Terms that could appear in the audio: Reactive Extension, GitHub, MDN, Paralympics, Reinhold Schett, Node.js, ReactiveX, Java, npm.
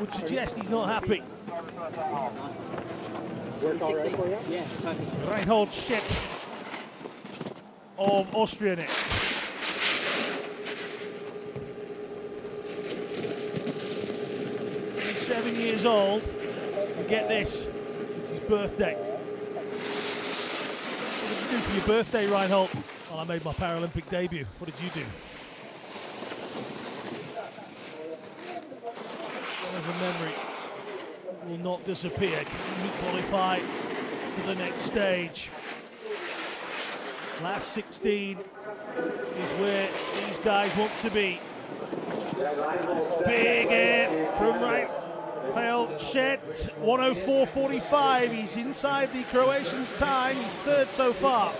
would suggest he's not happy. Reinhold Schett of Austria next. He's 7 years old, and get this, it's his birthday. What did you do for your birthday, Reinhold? Well, I made my Paralympic debut. What did you do? There's a memory that will not disappear. Can you qualify to the next stage? Last 16 is where these guys want to be. Big air from Reinhold Schett, 104.45. He's inside the Croatian's time. He's third so far.